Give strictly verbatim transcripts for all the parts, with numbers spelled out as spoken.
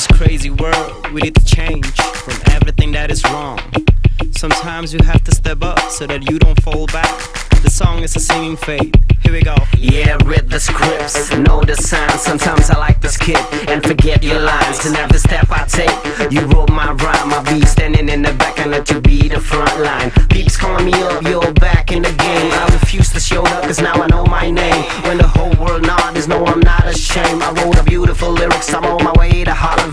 this crazy world, we need to change from everything that is wrong. Sometimes you have to step up so that you don't fall back. The song is a singing fate. Here we go. Yeah, read the scripts, know the signs. Sometimes I like to skip and forget your lines. And every step I take, you wrote my rhyme. I'll be standing in the back and let you be the front line. Peeps calling me up, you're back in the game. I refuse to show up cause now I know my name. When the whole world nods, no, I'm not ashamed. I wrote a beautiful lyrics, I'm on my way to Harlem.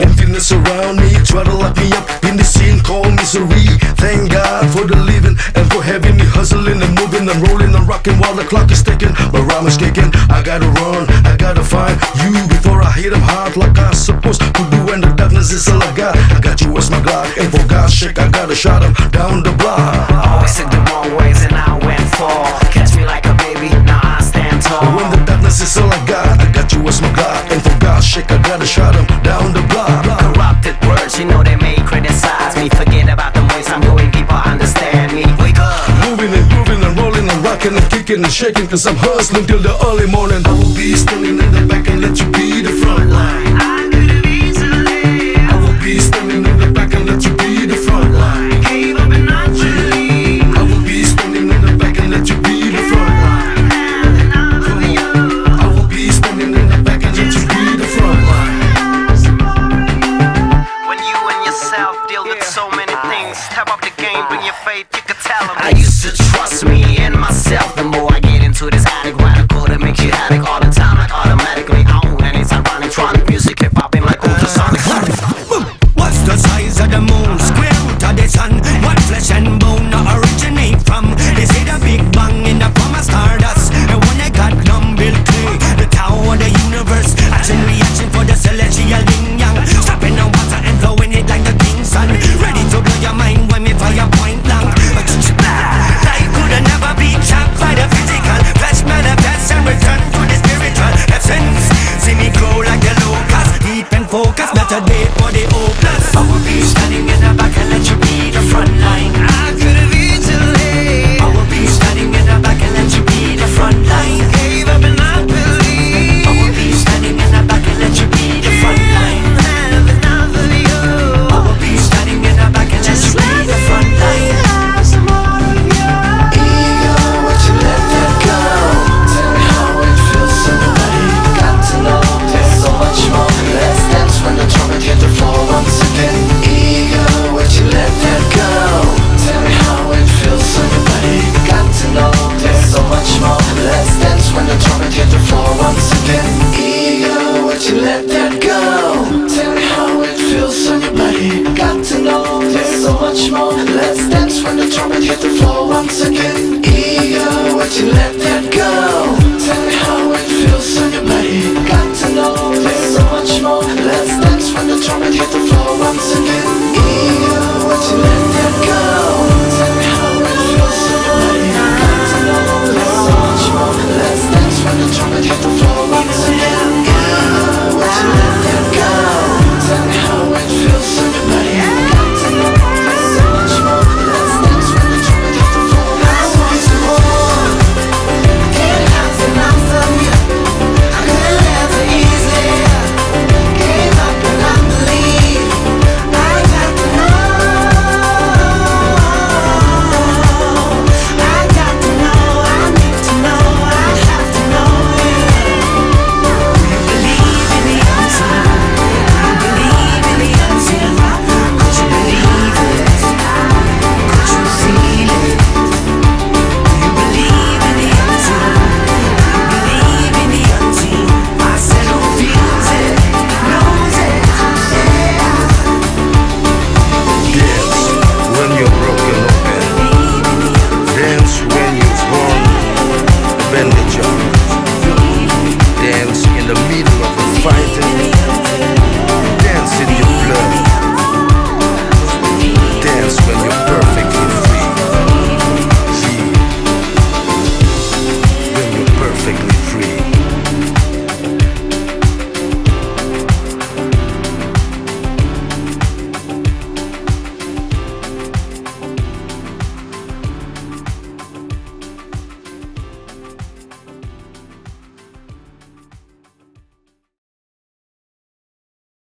Emptiness around me, try to lock me up in the scene called misery. Thank God for the living and for having me hustling and moving. I'm rolling, I'm rocking while the clock is ticking. My rhyme is kicking, I gotta run, I gotta find you before I hit them hard like I'm supposed to do. When the darkness is all I got, I got you as my Glock, and for God's sake I gotta shot him down the block. I always took the wrong ways and I went for. Catch me like a baby, now I stand tall. When the darkness is all I got, I got you as my Glock, and for God's sake I gotta shot him down the block. Corrupted words, you know they may criticize me. Forget about the ways I'm going, people understand me. Wake up, moving and grooving and rolling and rocking and kicking and shaking, cause I'm hustling till the early morning. I will be standing in the back and let you be the front line. I could have easily. I will be standing in the back and let you be the front line. Gave up and naturally. I will be standing in the back and let you be the front line. I will be standing in the back and let you be the front line. When you and yourself deal with so many things, step up the game, bring your faith, you can tell them. I used to trust me and myself. The more I get into this attic, radical that makes you addict all the time, like automatically own. And it's ironic, tronic music, hip hop in like ultrasonic. What's the size of the moon? Square root of the sun. What flesh and bone originate from? They say the Big Bang in the form of stardust. And when I got dumb built clay, the tower of the universe. Action, reaction for the celestial yin yang. Stopping the water and blowing it like the king sun. Ready to blow your mind when we fire point blank. Life could never be trapped by the physical. Flesh manifests and return to the spiritual essence. See me grow like a locust, deep and focused. Better day for the hopeless. I will be standing in the back and let you be the front line. I could have easily. I will be standing in the back and let you be the front line. Gave up and I believe. I will be standing in the back and let you be the front line. Have another you. I will be standing in the back and let you be the front line. Get the